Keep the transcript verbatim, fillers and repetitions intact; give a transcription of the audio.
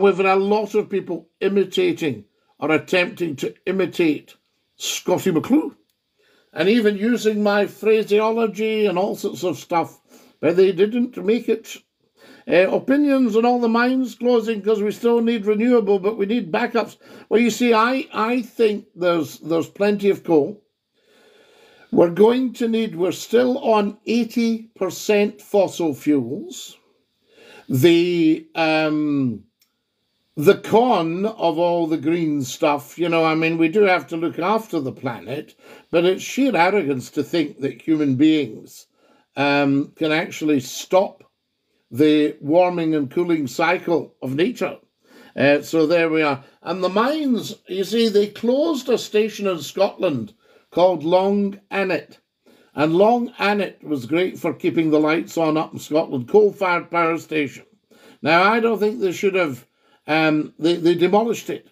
However, a lot of people imitating or attempting to imitate Scottie McClue, and even using my phraseology and all sorts of stuff, but they didn't make it. Uh, opinions and all the mines closing because we still need renewable, but we need backups. Well, you see, I, I think there's, there's plenty of coal. We're going to need, we're still on eighty percent fossil fuels. The, um, the con of all the green stuff, you know, I mean, we do have to look after the planet, but it's sheer arrogance to think that human beings um, can actually stop the warming and cooling cycle of nature. Uh, so there we are. And the mines, you see, they closed a station in Scotland called Longannet. And Longannet was great for keeping the lights on up in Scotland, coal-fired power station. Now, I don't think they should have, um, they, they demolished it.